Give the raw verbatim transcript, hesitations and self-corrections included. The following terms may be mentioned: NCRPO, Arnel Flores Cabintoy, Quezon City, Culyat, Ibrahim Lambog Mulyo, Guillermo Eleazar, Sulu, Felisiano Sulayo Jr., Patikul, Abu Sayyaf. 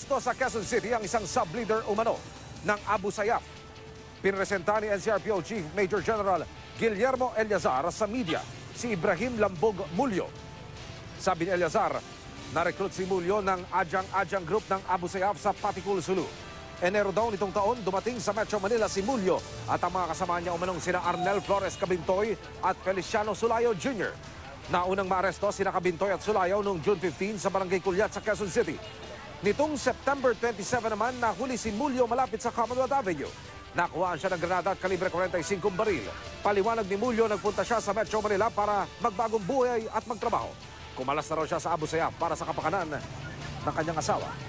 Aresto sa Quezon City ang isang sub-leader umano ng Abu Sayyaf. Pinresenta ni N C R P O Chief Major General Guillermo Eleazar sa media si Ibrahim Lambog Mulyo. Sabi ni Eleazar, na-recruit si Mulyo ng adyang-adyang group ng Abu Sayyaf sa Patikul, Sulu. Enero daw nitong taon, dumating sa Metro Manila si Mulyo at ang mga kasama niya umanong sina Arnel Flores Cabintoy at Felisiano Sulayo Junior Naunang maaresto sina Cabintoy at Sulayo noong June fifteenth sa Barangay Culyat sa Quezon City. Nitong September twenty-seven naman, nahuli si Mulyo malapit sa Commonwealth Avenue. Nakuhaan siya ng granada at kalibre forty-five baril. Paliwanag ni Mulyo, nagpunta siya sa Metro Manila para magbagong buhay at magtrabaho. Kumalas na raw siya sa Abu Sayyaf para sa kapakanan ng kanyang asawa.